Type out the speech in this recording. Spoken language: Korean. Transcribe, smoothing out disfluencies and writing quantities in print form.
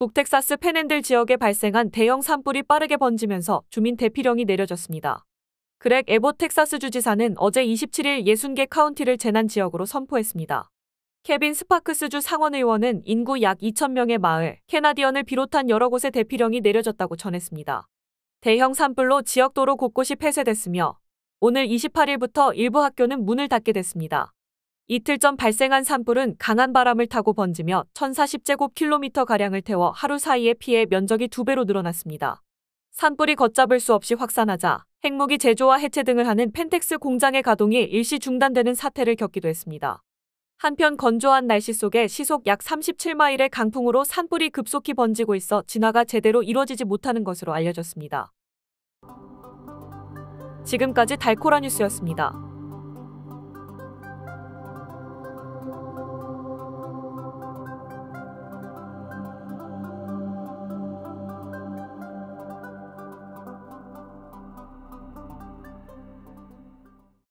북텍사스 팬핸들 지역에 발생한 대형 산불이 빠르게 번지면서 주민 대피령이 내려졌습니다. 그렉 애봇 텍사스 주지사는 어제 27일 60개 카운티를 재난지역으로 선포했습니다. 케빈 스파크스 주 상원의원은 인구 약 2,000명의 마을, 캐나디언을 비롯한 여러 곳에 대피령이 내려졌다고 전했습니다. 대형 산불로 지역 도로 곳곳이 폐쇄됐으며 오늘 28일부터 일부 학교는 문을 닫게 됐습니다. 이틀 전 발생한 산불은 강한 바람을 타고 번지며 1,040제곱킬로미터가량을 태워 하루 사이에 피해 면적이 2배로 늘어났습니다. 산불이 걷잡을 수 없이 확산하자 핵무기 제조와 해체 등을 하는 팬텍스 공장의 가동이 일시 중단되는 사태를 겪기도 했습니다. 한편 건조한 날씨 속에 시속 약 37마일의 강풍으로 산불이 급속히 번지고 있어 진화가 제대로 이루어지지 못하는 것으로 알려졌습니다. 지금까지 달코라 뉴스였습니다.